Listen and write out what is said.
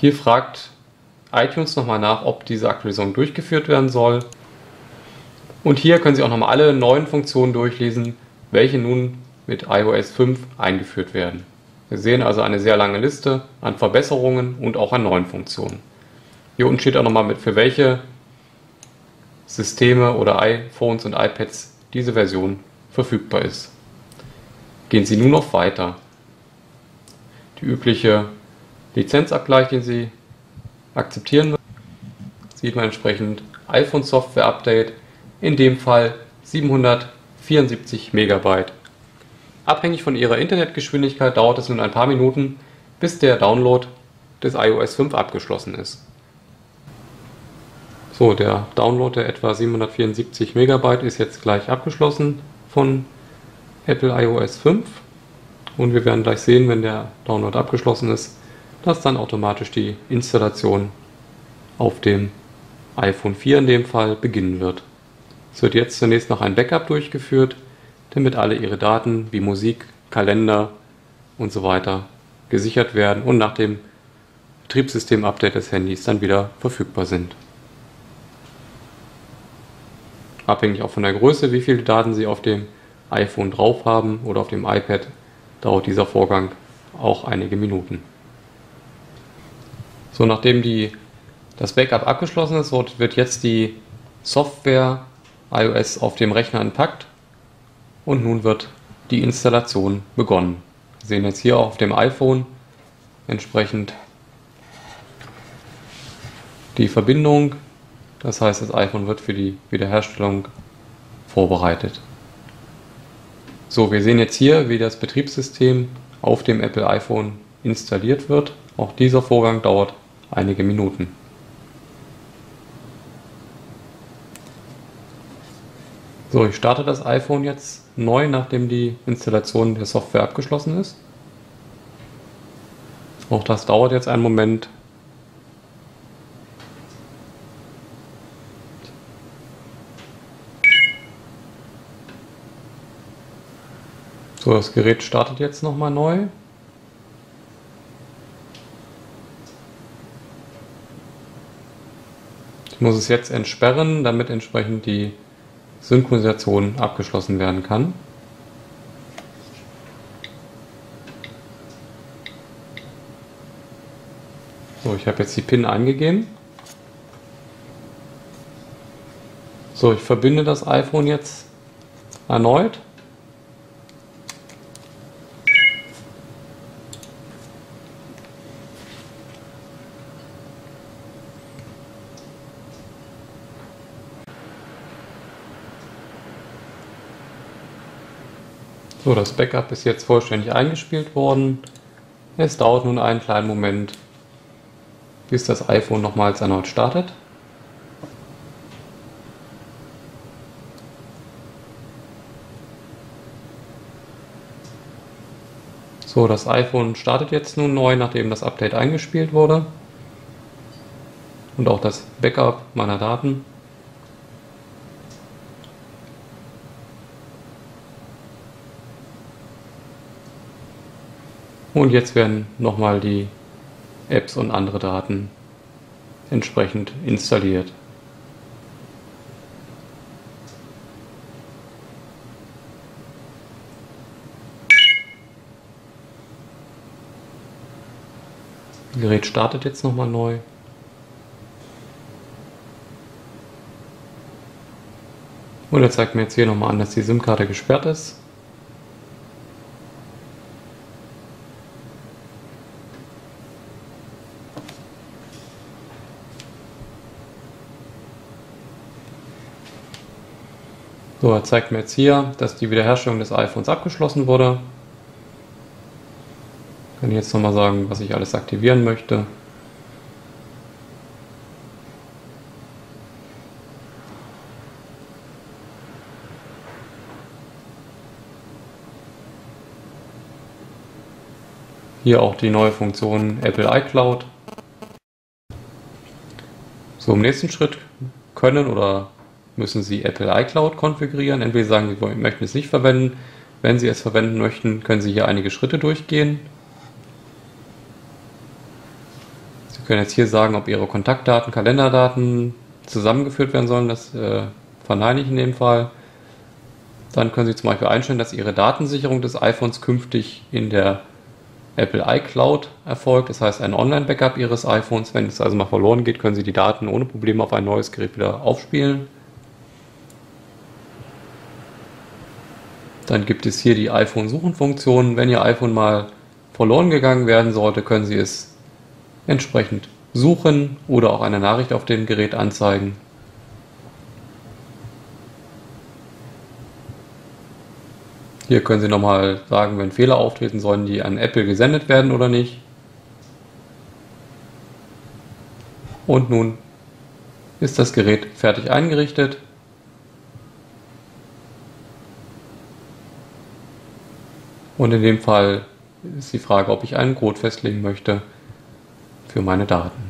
Hier fragt iTunes nochmal nach, ob diese Aktualisierung durchgeführt werden soll. Und hier können Sie auch nochmal alle neuen Funktionen durchlesen, welche nun mit iOS 5 eingeführt werden. Wir sehen also eine sehr lange Liste an Verbesserungen und auch an neuen Funktionen. Hier unten steht auch nochmal mit, für welche Systeme oder iPhones und iPads diese Version verfügbar ist. Gehen Sie nun auf Weiter. Die übliche Lizenzabgleich, den Sie akzeptieren müssen, sieht man entsprechend iPhone Software Update, in dem Fall 774 MB. Abhängig von Ihrer Internetgeschwindigkeit dauert es nun ein paar Minuten, bis der Download des iOS 5 abgeschlossen ist. So, der Download der etwa 774 MB ist jetzt gleich abgeschlossen von Apple iOS 5 und wir werden gleich sehen, wenn der Download abgeschlossen ist, dass dann automatisch die Installation auf dem iPhone 4 in dem Fall beginnen wird. Es wird jetzt zunächst noch ein Backup durchgeführt, damit alle Ihre Daten wie Musik, Kalender und so weiter gesichert werden und nach dem Betriebssystem-Update des Handys dann wieder verfügbar sind. Abhängig auch von der Größe, wie viele Daten Sie auf dem iPhone drauf haben oder auf dem iPad, dauert dieser Vorgang auch einige Minuten. So, nachdem das Backup abgeschlossen ist, wird jetzt die Software iOS auf dem Rechner entpackt und nun wird die Installation begonnen. Wir sehen jetzt hier auf dem iPhone entsprechend die Verbindung, das heißt, das iPhone wird für die Wiederherstellung vorbereitet. So, wir sehen jetzt hier, wie das Betriebssystem auf dem Apple iPhone installiert wird. Auch dieser Vorgang dauert einige Minuten. So, ich starte das iPhone jetzt neu, nachdem die Installation der Software abgeschlossen ist. Auch das dauert jetzt einen Moment. So, das Gerät startet jetzt nochmal neu. Ich muss es jetzt entsperren, damit entsprechend die Synchronisation abgeschlossen werden kann. So, ich habe jetzt die PIN eingegeben. So, ich verbinde das iPhone jetzt erneut. So, das Backup ist jetzt vollständig eingespielt worden. Es dauert nun einen kleinen Moment, bis das iPhone nochmals erneut startet. So, das iPhone startet jetzt nun neu, nachdem das Update eingespielt wurde. Und auch das Backup meiner Daten. Und jetzt werden nochmal die Apps und andere Daten entsprechend installiert. Das Gerät startet jetzt nochmal neu. Und er zeigt mir jetzt hier nochmal an, dass die SIM-Karte gesperrt ist. So, er zeigt mir jetzt hier, dass die Wiederherstellung des iPhones abgeschlossen wurde. Ich kann jetzt nochmal sagen, was ich alles aktivieren möchte. Hier auch die neue Funktion Apple iCloud. So, im nächsten Schritt können oder müssen Sie Apple iCloud konfigurieren. Entweder sagen Sie, Sie möchten es nicht verwenden. Wenn Sie es verwenden möchten, können Sie hier einige Schritte durchgehen. Sie können jetzt hier sagen, ob Ihre Kontaktdaten, Kalenderdaten zusammengeführt werden sollen. Das verneine ich in dem Fall. Dann können Sie zum Beispiel einstellen, dass Ihre Datensicherung des iPhones künftig in der Apple iCloud erfolgt. Das heißt, ein Online-Backup Ihres iPhones. Wenn es also mal verloren geht, können Sie die Daten ohne Probleme auf ein neues Gerät wieder aufspielen. Dann gibt es hier die iPhone-Suchen-Funktion. Wenn Ihr iPhone mal verloren gegangen werden sollte, können Sie es entsprechend suchen oder auch eine Nachricht auf dem Gerät anzeigen. Hier können Sie nochmal sagen, wenn Fehler auftreten, sollen die an Apple gesendet werden oder nicht. Und nun ist das Gerät fertig eingerichtet. Und in dem Fall ist die Frage, ob ich einen Code festlegen möchte für meine Daten.